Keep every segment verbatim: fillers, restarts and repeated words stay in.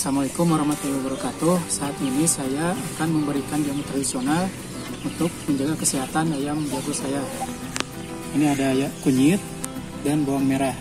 Assalamualaikum warahmatullahi wabarakatuh. Saat ini saya akan memberikan jamu tradisional untuk menjaga kesehatan ayam jago saya. Ini ada ya, kunyit dan bawang merah.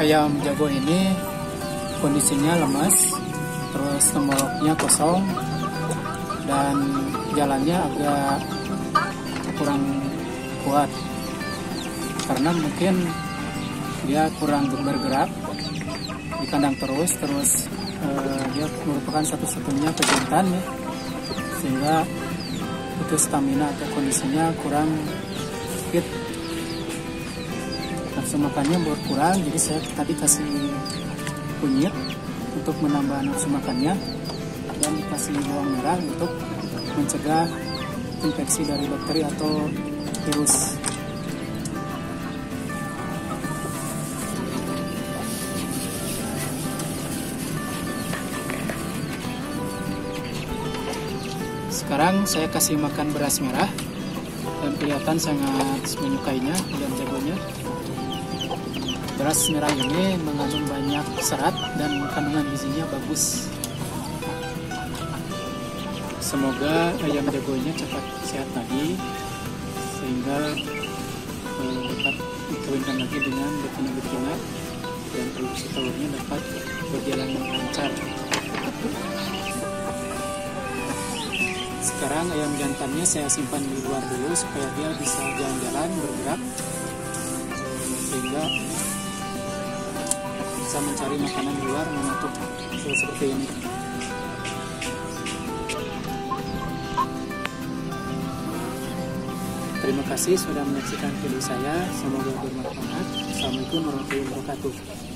Ayam jago ini kondisinya lemas, terus tenggoroknya kosong, dan jalannya agak kurang kuat karena mungkin dia kurang bergerak di kandang terus terus eh, dia merupakan satu-satunya pejantan ya, sehingga itu stamina atau kondisinya kurang fit. Nafsu makannya berkurang, jadi saya tadi kasih kunyit untuk menambah nafsu makannya dan dikasih bawang merah untuk mencegah infeksi dari bakteri atau virus. Sekarang saya kasih makan beras merah dan kelihatan sangat menyukainya dan jagonya. Beras merah ini mengandung banyak serat dan kandungan gizinya bagus. Semoga ayam jagonya cepat sehat lagi sehingga eh, dapat dikawinkan lagi dengan betina-betina dan produksi telurnya dapat berjalan lancar. Sekarang ayam jantannya saya simpan di luar dulu supaya dia bisa jalan-jalan bergerak sehingga bisa mencari makanan di luar menutup seperti ini. Terima kasih sudah menyaksikan video saya, semoga bermanfaat. Assalamualaikum warahmatullahi wabarakatuh.